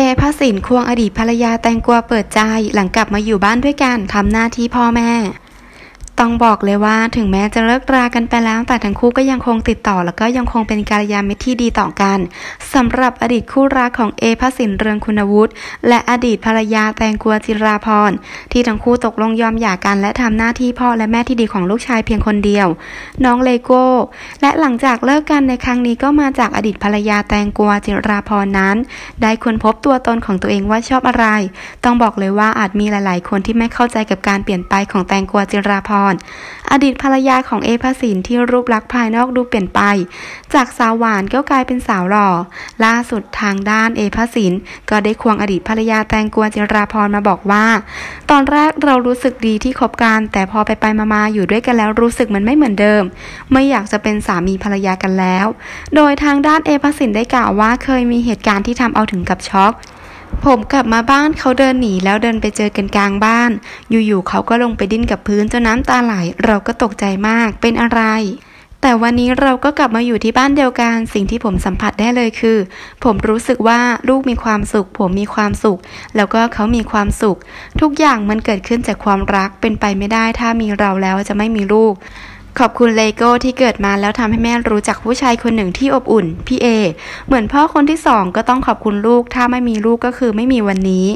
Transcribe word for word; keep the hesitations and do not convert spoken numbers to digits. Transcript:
เอพระสินควงอดีตภรรยาแตงกวาเปิดใจหลังกลับมาอยู่บ้านด้วยกันทำหน้าที่พ่อแม่ต้องบอกเลยว่าถึงแม้จะเลิกรากันไปแล้วแต่ทั้งคู่ก็ยังคงติดต่อแล้วก็ยังคงเป็นกัลยาณมิตรที่ดีต่อกันสำหรับอดีตคู่รักของเอพระสินเรืองคุณวุฒิและอดีตภรรยาแตงกวาจิราพรที่ทั้งคู่ตกลงยอมหย่ากันและทำหน้าที่พ่อและแม่ที่ดีของลูกชายเพียงคนเดียวน้องเลโก้และหลังจากเลิกกันในครั้งนี้ก็มาจากอดีตภรรยาแตงกวาจิราพรนั้นได้ค้นพบตัวตนของตัวเองว่าชอบอะไรต้องบอกเลยว่าอาจมีหลายๆคนที่ไม่เข้าใจกับการเปลี่ยนไปของแตงกวาจิราพรอดีตภรรยาของเอพระสินที่รูปลักษณ์ภายนอกดูเปลี่ยนไปจากสาวหวานก็กลายเป็นสาวหล่อล่าสุดทางด้านเอพระสินก็ได้ควงอดีตภรรยาแตงกวาจิราพรมาบอกว่าตอนแรกเรารู้สึกดีที่คบกันแต่พอไปไปมาๆอยู่ด้วยกันแล้วรู้สึกมันไม่เหมือนเดิมไม่อยากจะเป็นสามีภรรยากันแล้วโดยทางด้านเอพระสินได้กล่าวว่าเคยมีเหตุการณ์ที่ทำเอาถึงกับช็อกผมกลับมาบ้านเขาเดินหนีแล้วเดินไปเจอกันกลางบ้านอยู่ๆเขาก็ลงไปดิ้นกับพื้นจนน้ำตาไหลเราก็ตกใจมากเป็นอะไรแต่วันนี้เราก็กลับมาอยู่ที่บ้านเดียวกันสิ่งที่ผมสัมผัสได้เลยคือผมรู้สึกว่าลูกมีความสุขผมมีความสุขแล้วก็เขามีความสุขทุกอย่างมันเกิดขึ้นจากความรักเป็นไปไม่ได้ถ้ามีเราแล้วจะไม่มีลูกขอบคุณเลโก้ที่เกิดมาแล้วทำให้แม่รู้จักผู้ชายคนหนึ่งที่อบอุ่นพี่เอเหมือนพ่อคนที่สองก็ต้องขอบคุณลูกถ้าไม่มีลูกก็คือไม่มีวันนี้